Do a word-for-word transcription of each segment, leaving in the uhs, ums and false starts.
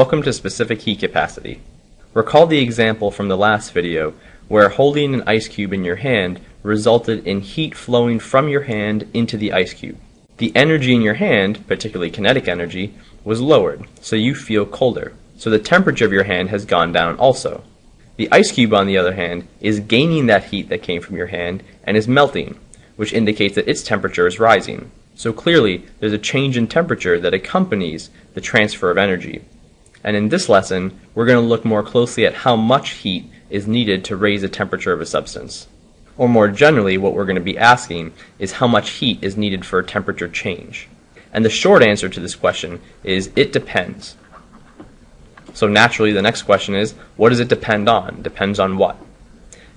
Welcome to specific heat capacity. Recall the example from the last video where holding an ice cube in your hand resulted in heat flowing from your hand into the ice cube. The energy in your hand, particularly kinetic energy, was lowered, so you feel colder. So the temperature of your hand has gone down also. The ice cube, on the other hand, is gaining that heat that came from your hand and is melting, which indicates that its temperature is rising. So clearly, there's a change in temperature that accompanies the transfer of energy. And in this lesson, we're going to look more closely at how much heat is needed to raise the temperature of a substance. Or more generally, what we're going to be asking is how much heat is needed for a temperature change. And the short answer to this question is it depends. So naturally, the next question is, what does it depend on? Depends on what?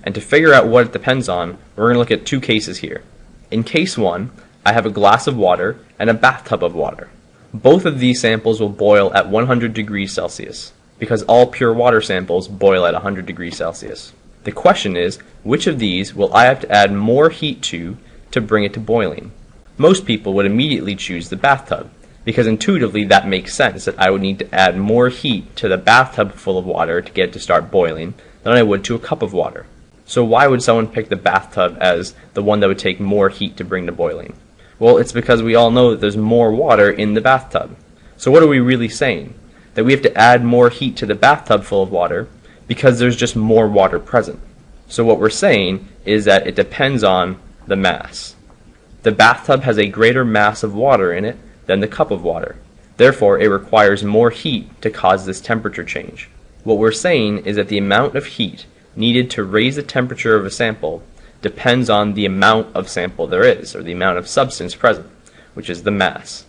And to figure out what it depends on, we're going to look at two cases here. In case one, I have a glass of water and a bathtub of water. Both of these samples will boil at one hundred degrees Celsius, because all pure water samples boil at one hundred degrees Celsius. The question is, which of these will I have to add more heat to to bring it to boiling? Most people would immediately choose the bathtub, because intuitively that makes sense that I would need to add more heat to the bathtub full of water to get it to start boiling than I would to a cup of water. So why would someone pick the bathtub as the one that would take more heat to bring to boiling? Well, it's because we all know that there's more water in the bathtub. So what are we really saying? That we have to add more heat to the bathtub full of water because there's just more water present. So what we're saying is that it depends on the mass. The bathtub has a greater mass of water in it than the cup of water. Therefore, it requires more heat to cause this temperature change. What we're saying is that the amount of heat needed to raise the temperature of a sample depends on the amount of sample there is, or the amount of substance present, which is the mass.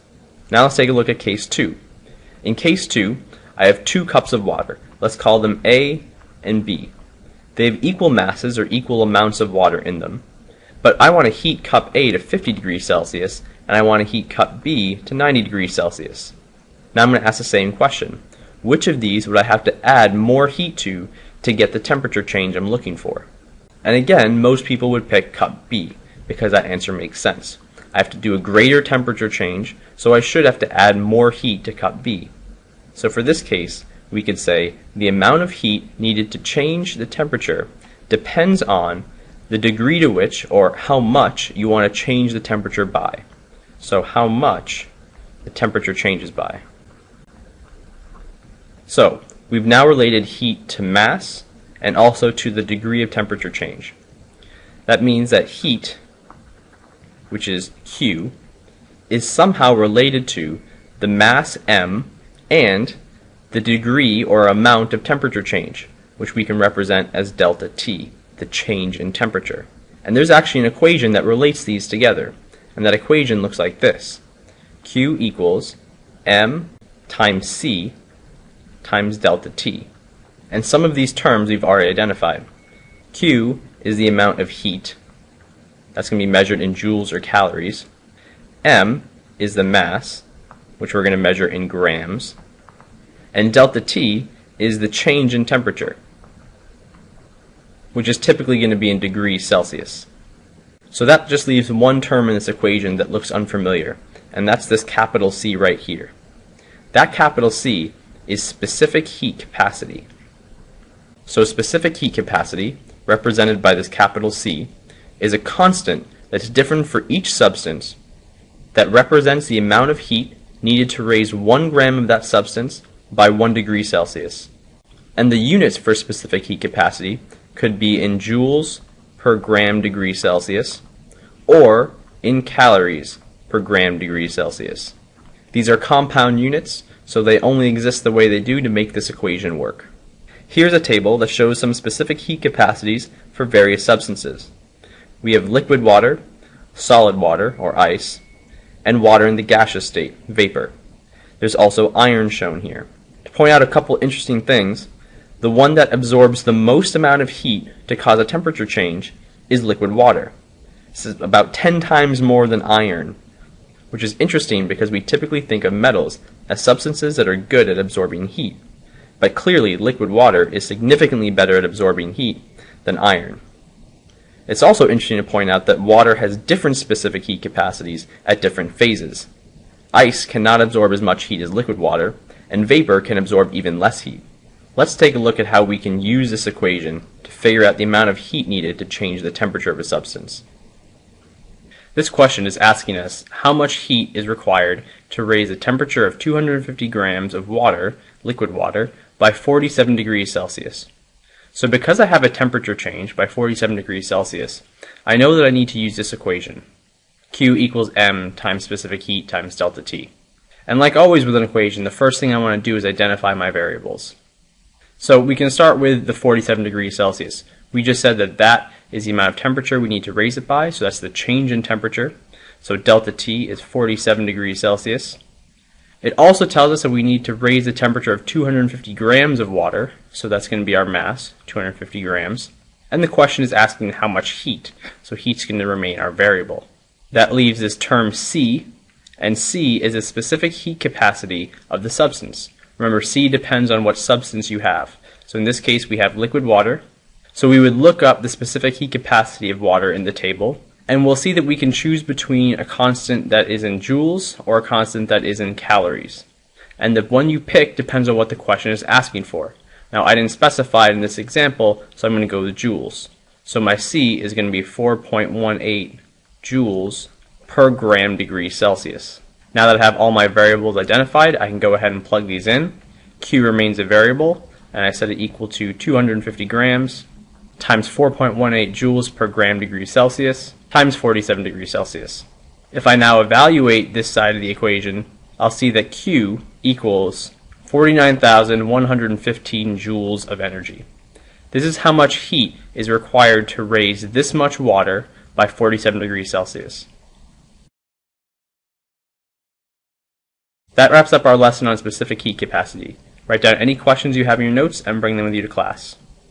Now let's take a look at case two. In case two, I have two cups of water. Let's call them A and B. They have equal masses or equal amounts of water in them, but I want to heat cup A to fifty degrees Celsius, and I want to heat cup B to ninety degrees Celsius. Now I'm going to ask the same question. Which of these would I have to add more heat to to get the temperature change I'm looking for? And again, most people would pick cup B, because that answer makes sense. I have to do a greater temperature change, so I should have to add more heat to cup B. So for this case, we could say the amount of heat needed to change the temperature depends on the degree to which, or how much, you want to change the temperature by. So how much the temperature changes by. So we've now related heat to mass, and also to the degree of temperature change. That means that heat, which is Q, is somehow related to the mass M and the degree or amount of temperature change, which we can represent as delta T, the change in temperature. And there's actually an equation that relates these together, and that equation looks like this. Q equals M times C times delta T. And some of these terms we've already identified. Q is the amount of heat. That's going to be measured in joules or calories. M is the mass, which we're going to measure in grams. And delta T is the change in temperature, which is typically going to be in degrees Celsius. So that just leaves one term in this equation that looks unfamiliar, and that's this capital C right here. That capital C is specific heat capacity. So specific heat capacity, represented by this capital C, is a constant that's different for each substance that represents the amount of heat needed to raise one gram of that substance by one degree Celsius. And the units for specific heat capacity could be in joules per gram degree Celsius or in calories per gram degree Celsius. These are compound units, so they only exist the way they do to make this equation work. Here's a table that shows some specific heat capacities for various substances. We have liquid water, solid water, or ice, and water in the gaseous state, vapor. There's also iron shown here. To point out a couple interesting things, the one that absorbs the most amount of heat to cause a temperature change is liquid water. This is about ten times more than iron, which is interesting because we typically think of metals as substances that are good at absorbing heat. But clearly, liquid water is significantly better at absorbing heat than iron. It's also interesting to point out that water has different specific heat capacities at different phases. Ice cannot absorb as much heat as liquid water, and vapor can absorb even less heat. Let's take a look at how we can use this equation to figure out the amount of heat needed to change the temperature of a substance. This question is asking us how much heat is required to raise the temperature of two hundred fifty grams of water, liquid water, by forty-seven degrees Celsius. So because I have a temperature change by forty-seven degrees Celsius, I know that I need to use this equation. Q equals M times specific heat times delta T. And like always with an equation, the first thing I want to do is identify my variables. So we can start with the forty-seven degrees Celsius. We just said that that is the amount of temperature we need to raise it by, so that's the change in temperature. So delta T is forty-seven degrees Celsius. It also tells us that we need to raise the temperature of two hundred fifty grams of water, so that's going to be our mass, two hundred fifty grams. And the question is asking how much heat, so heat's going to remain our variable. That leaves this term C, and C is the specific heat capacity of the substance. Remember, C depends on what substance you have. So in this case, we have liquid water. So we would look up the specific heat capacity of water in the table, and we'll see that we can choose between a constant that is in joules or a constant that is in calories. And the one you pick depends on what the question is asking for. Now, I didn't specify it in this example, so I'm going to go with joules. So my C is going to be four point one eight joules per gram degree Celsius. Now that I have all my variables identified, I can go ahead and plug these in. Q remains a variable, and I set it equal to two hundred fifty grams times four point one eight joules per gram degree Celsius times forty-seven degrees Celsius. If I now evaluate this side of the equation, I'll see that Q equals forty-nine thousand one hundred fifteen joules of energy. This is how much heat is required to raise this much water by forty-seven degrees Celsius. That wraps up our lesson on specific heat capacity. Write down any questions you have in your notes and bring them with you to class.